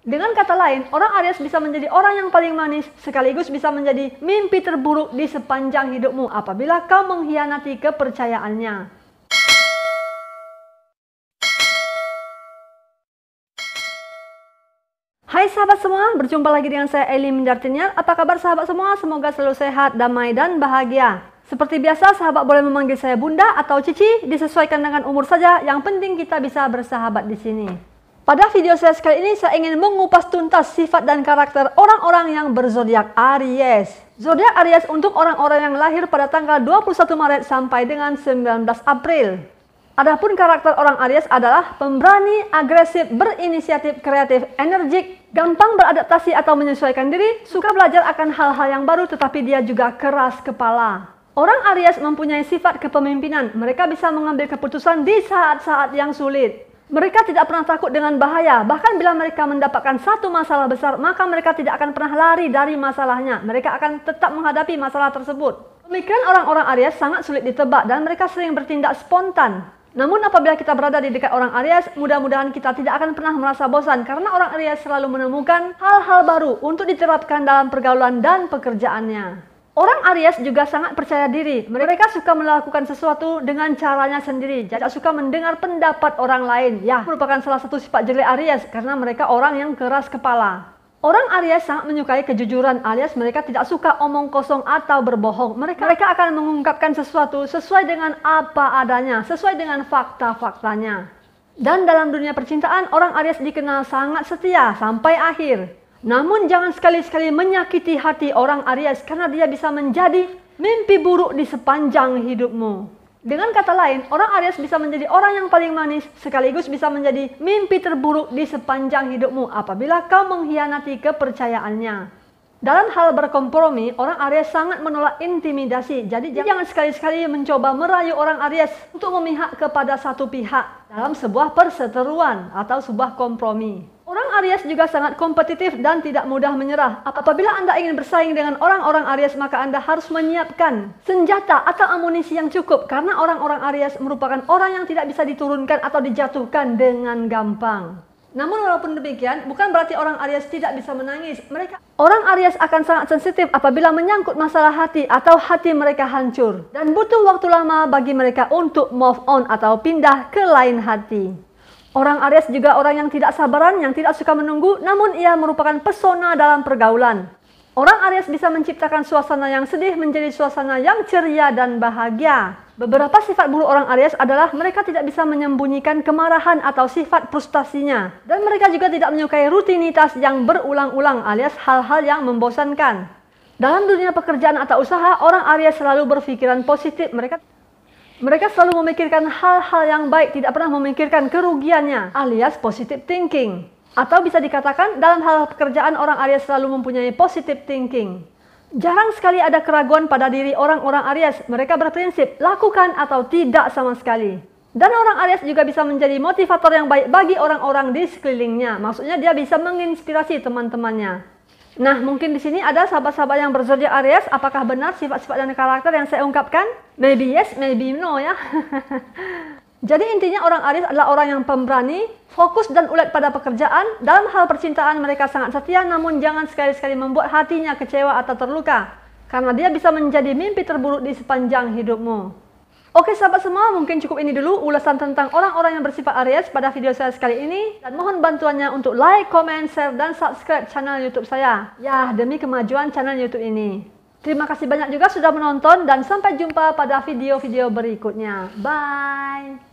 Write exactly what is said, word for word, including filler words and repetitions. Dengan kata lain, orang Aries bisa menjadi orang yang paling manis, sekaligus bisa menjadi mimpi terburuk di sepanjang hidupmu apabila kau mengkhianati kepercayaannya. Hai sahabat semua, berjumpa lagi dengan saya Eli Mindarti Niat. Apa kabar sahabat semua? Semoga selalu sehat, damai, dan bahagia. Seperti biasa, sahabat boleh memanggil saya Bunda atau Cici, disesuaikan dengan umur saja. Yang penting kita bisa bersahabat di sini. Pada video saya kali ini, saya ingin mengupas tuntas sifat dan karakter orang-orang yang berzodiak Aries. Zodiak Aries untuk orang-orang yang lahir pada tanggal dua puluh satu Maret sampai dengan sembilan belas April. Adapun karakter orang Aries adalah pemberani, agresif, berinisiatif, kreatif, energik, gampang beradaptasi atau menyesuaikan diri, suka belajar akan hal-hal yang baru tetapi dia juga keras kepala. Orang Aries mempunyai sifat kepemimpinan, mereka bisa mengambil keputusan di saat-saat yang sulit. Mereka tidak pernah takut dengan bahaya, bahkan bila mereka mendapatkan satu masalah besar, maka mereka tidak akan pernah lari dari masalahnya. Mereka akan tetap menghadapi masalah tersebut. Pemikiran orang-orang Aries sangat sulit ditebak dan mereka sering bertindak spontan. Namun apabila kita berada di dekat orang Aries, mudah-mudahan kita tidak akan pernah merasa bosan karena orang Aries selalu menemukan hal-hal baru untuk diterapkan dalam pergaulan dan pekerjaannya. Orang Aries juga sangat percaya diri. Mereka suka melakukan sesuatu dengan caranya sendiri. Tidak suka mendengar pendapat orang lain. Ya, merupakan salah satu sifat jelek Aries karena mereka orang yang keras kepala. Orang Aries sangat menyukai kejujuran alias mereka tidak suka omong kosong atau berbohong. Mereka, mereka akan mengungkapkan sesuatu sesuai dengan apa adanya, sesuai dengan fakta-faktanya. Dan dalam dunia percintaan, orang Aries dikenal sangat setia sampai akhir. Namun jangan sekali-sekali menyakiti hati orang Aries karena dia bisa menjadi mimpi buruk di sepanjang hidupmu. Dengan kata lain, orang Aries bisa menjadi orang yang paling manis sekaligus bisa menjadi mimpi terburuk di sepanjang hidupmu apabila kau mengkhianati kepercayaannya. Dalam hal berkompromi, orang Aries sangat menolak intimidasi. Jadi jangan sekali-sekali mencoba merayu orang Aries untuk memihak kepada satu pihak dalam sebuah perseteruan atau sebuah kompromi. Orang Aries juga sangat kompetitif dan tidak mudah menyerah. Apabila Anda ingin bersaing dengan orang-orang Aries, maka Anda harus menyiapkan senjata atau amunisi yang cukup karena orang-orang Aries merupakan orang yang tidak bisa diturunkan atau dijatuhkan dengan gampang. Namun walaupun demikian, bukan berarti orang Aries tidak bisa menangis. Mereka orang Aries akan sangat sensitif apabila menyangkut masalah hati atau hati mereka hancur dan butuh waktu lama bagi mereka untuk move on atau pindah ke lain hati. Orang Aries juga orang yang tidak sabaran, yang tidak suka menunggu, namun ia merupakan pesona dalam pergaulan. Orang Aries bisa menciptakan suasana yang sedih menjadi suasana yang ceria dan bahagia. Beberapa sifat buruk orang Aries adalah mereka tidak bisa menyembunyikan kemarahan atau sifat frustasinya. Dan mereka juga tidak menyukai rutinitas yang berulang-ulang alias hal-hal yang membosankan. Dalam dunia pekerjaan atau usaha, orang Aries selalu berpikiran positif. Mereka Mereka selalu memikirkan hal-hal yang baik, tidak pernah memikirkan kerugiannya, alias positive thinking. Atau bisa dikatakan dalam hal pekerjaan orang Aries selalu mempunyai positive thinking. Jarang sekali ada keraguan pada diri orang-orang Aries, mereka berprinsip lakukan atau tidak sama sekali. Dan orang Aries juga bisa menjadi motivator yang baik bagi orang-orang di sekelilingnya, maksudnya dia bisa menginspirasi teman-temannya. Nah, mungkin di sini ada sahabat-sahabat yang berzodiak Aries. Apakah benar sifat-sifat dan karakter yang saya ungkapkan? Maybe yes, maybe no ya. Jadi intinya orang Aries adalah orang yang pemberani, fokus dan ulet pada pekerjaan. Dalam hal percintaan mereka sangat setia, namun jangan sekali-sekali membuat hatinya kecewa atau terluka. Karena dia bisa menjadi mimpi terburuk di sepanjang hidupmu. Oke sahabat semua, mungkin cukup ini dulu ulasan tentang orang-orang yang bersifat Aries pada video saya sekali ini. Dan mohon bantuannya untuk like, comment, share, dan subscribe channel YouTube saya. Ya, demi kemajuan channel YouTube ini. Terima kasih banyak juga sudah menonton dan sampai jumpa pada video-video berikutnya. Bye!